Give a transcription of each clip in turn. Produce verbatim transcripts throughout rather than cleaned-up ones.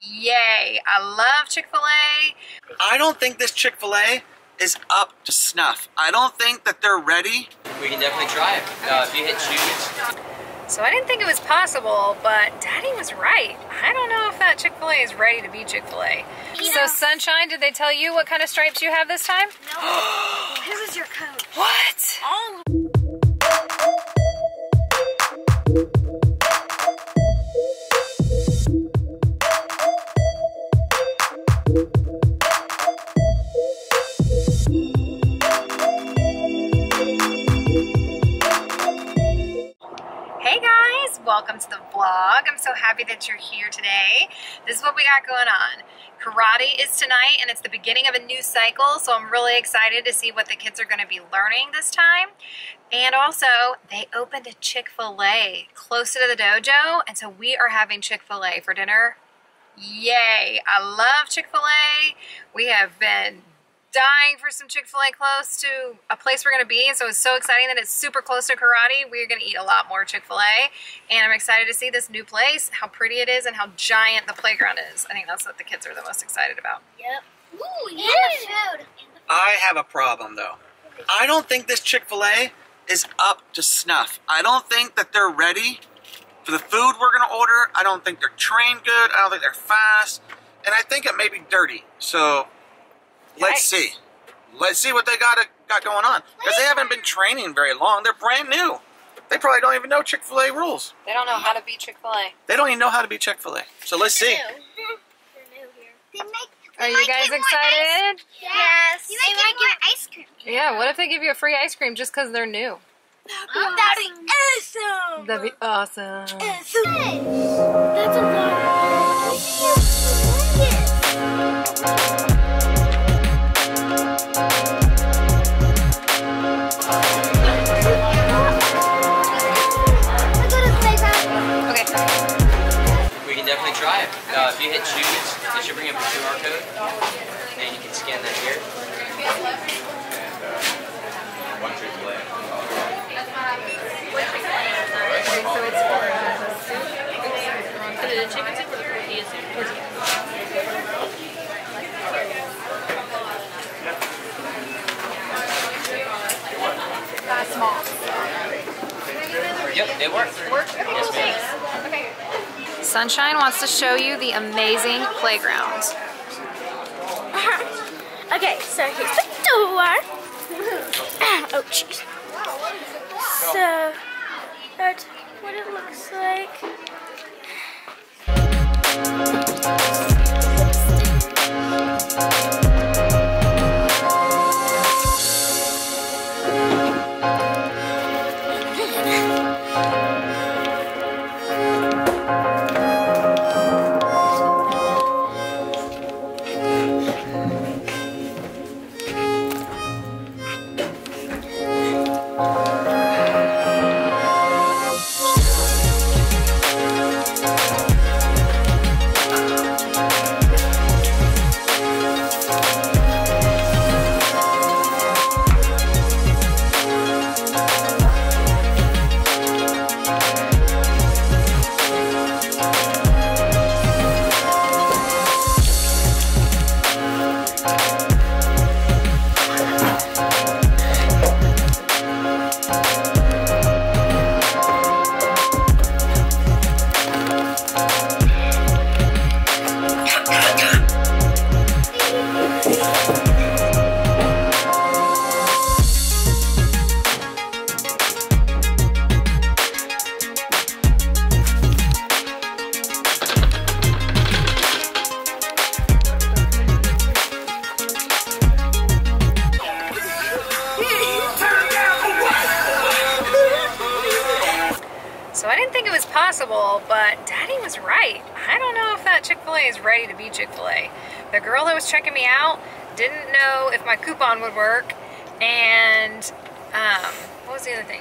Yay, I love Chick-fil-A. I don't think this Chick-fil-A is up to snuff. I don't think that they're ready. We can definitely try it uh, if you hit choose. So I didn't think it was possible, but Daddy was right. I don't know if that Chick-fil-A is ready to be Chick-fil-A. You know, so Sunshine, did they tell you what kind of stripes you have this time? No. Who is your coach? What? All welcome to the vlog. I'm so happy that you're here today. This is what we got going on. Karate is tonight and it's the beginning of a new cycle, so I'm really excited to see what the kids are going to be learning this time. And also, they opened a Chick-fil-A closer to the dojo, and so we are having Chick-fil-A for dinner. Yay! I love Chick-fil-A. We have been dying for some Chick-fil-A close to a place we're going to be, and so it's so exciting that it's super close to Karate. We're going to eat a lot more Chick-fil-A, and I'm excited to see this new place, how pretty it is, and how giant the playground is. I think that's what the kids are the most excited about. Yep. Ooh, yeah. And the food. I have a problem, though. I don't think this Chick-fil-A is up to snuff. I don't think that they're ready for the food we're going to order. I don't think they're trained good. I don't think they're fast, and I think it may be dirty, so... Let's see. Let's see what they got got going on. Because they haven't been training very long. They're brand new. They probably don't even know Chick-fil-A rules. They don't know how to be Chick-fil-A. They don't even know how to be Chick-fil-A. So let's see. They're new here. Are you guys excited? Yes. You might get more ice cream. Yeah, what if they give you a free ice cream just because they're new? That would be awesome. That would be awesome. That's a lot. Try it. Uh, if you hit choose, it should bring up a Q R code, and you can scan that here. And uh, one Chick-fil-A. So it's for the chicken tip or the tortilla soup? Small. Yep, it works. It works? Yes, ma'am. Okay. Sunshine wants to show you the amazing playground. Okay, so here's the door. Oh, jeez. So, that's what it looks like. But Daddy was right. I don't know if that Chick-fil-A is ready to be Chick-fil-A. The girl that was checking me out didn't know if my coupon would work, and um, what was the other thing?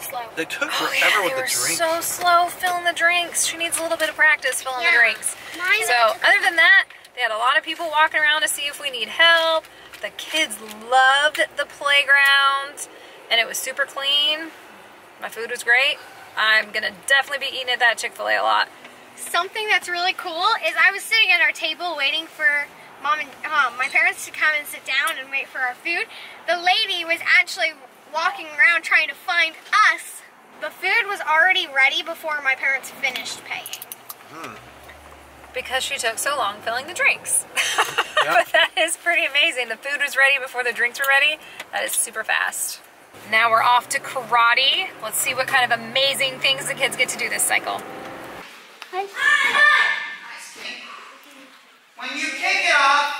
Slow. They took forever oh, yeah, with the drinks. They were so slow filling the drinks. She needs a little bit of practice filling yeah. the drinks. Mine so other than that, they had a lot of people walking around to see if we need help. The kids loved the playground, and it was super clean. My food was great. I'm gonna definitely be eating at that Chick-fil-A a lot. Something that's really cool is I was sitting at our table waiting for mom and um, my parents to come and sit down and wait for our food. The lady was actually walking around trying to find us. The food was already ready before my parents finished paying. Hmm. Because she took so long filling the drinks. Yep. But that is pretty amazing. The food was ready before the drinks were ready. That is super fast. Now we're off to karate. Let's see what kind of amazing things the kids get to do this cycle. Hi. When you kick it off.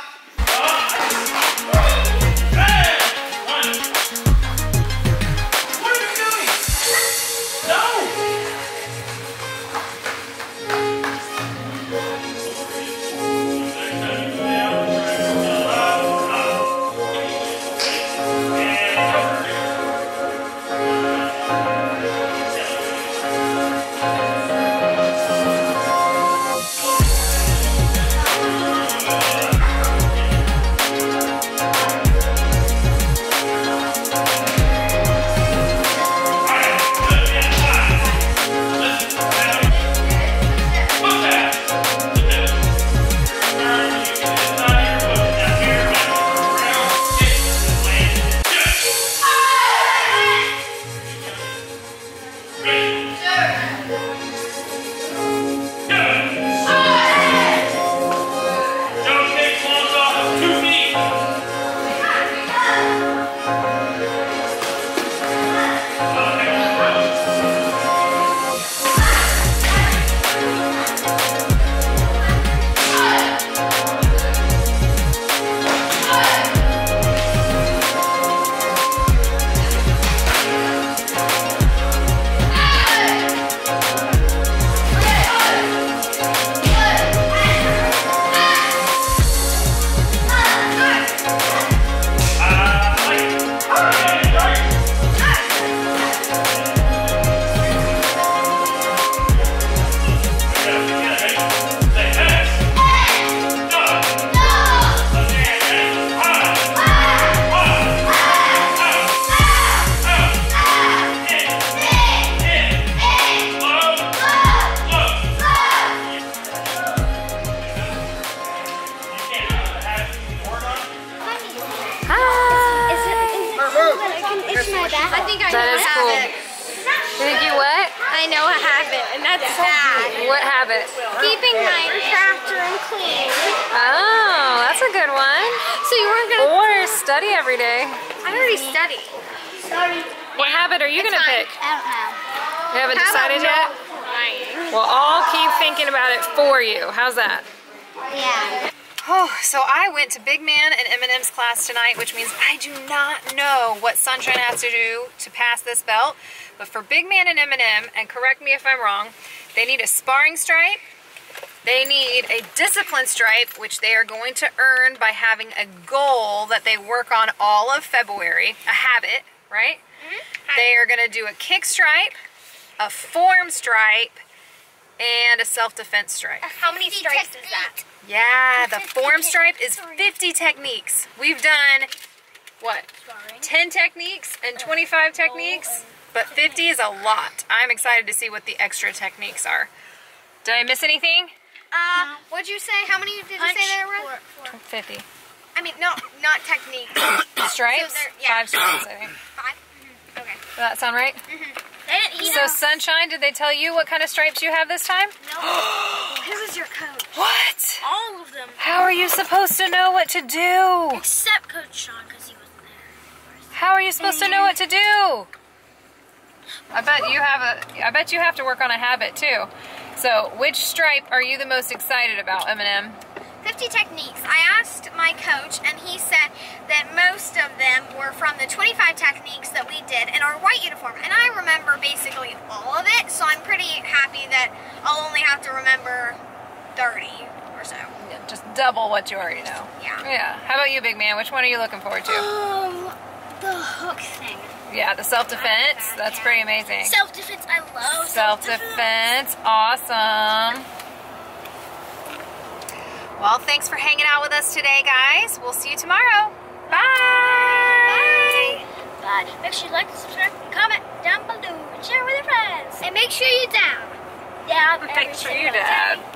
Tonight, which means I do not know what Sunshine has to do to pass this belt, but for Big Man and M and M, and correct me if I'm wrong, they need a sparring stripe, they need a discipline stripe, which they are going to earn by having a goal that they work on all of February, a habit, right? Mm-hmm. They are going to do a kick stripe, a form stripe, and a self-defense stripe. How many stripes is that? Yeah, the form stripe is fifty techniques. We've done, what, ten techniques and twenty-five techniques, but fifty is a lot. I'm excited to see what the extra techniques are. Did I miss anything? Uh, what'd you say? How many did you say there were? Four, four. fifty. I mean, no, not techniques. Stripes? So yeah. Five stripes, I think. Five? Mm-hmm. Okay. Does that sound right? Mm-hmm. So, Sunshine, did they tell you what kind of stripes you have this time? No. This is your coach. What? All of them. How are you supposed to know what to do? Except Coach Sean, because he wasn't there. How are you supposed and to know what to do? I bet you have a. I bet you have to work on a habit too. So, which stripe are you the most excited about, M and M? fifty techniques. I asked my coach and he said that most of them were from the twenty-five techniques that we did in our white uniform, and I remember basically all of it, so I'm pretty happy that I'll only have to remember thirty or so. Yeah, just double what you already know. Yeah. Yeah. How about you, Big Man? Which one are you looking forward to? Um, the hook thing. Yeah, the self-defense. That's yeah. pretty amazing. Self-defense. I love self-defense. Self-defense. Awesome. Well, thanks for hanging out with us today, guys. We'll see you tomorrow. Bye! Bye! Bye. Make sure you like, subscribe, and comment down below. And share with your friends. And make sure you down. Dad. Thanks for you, Dad. Day.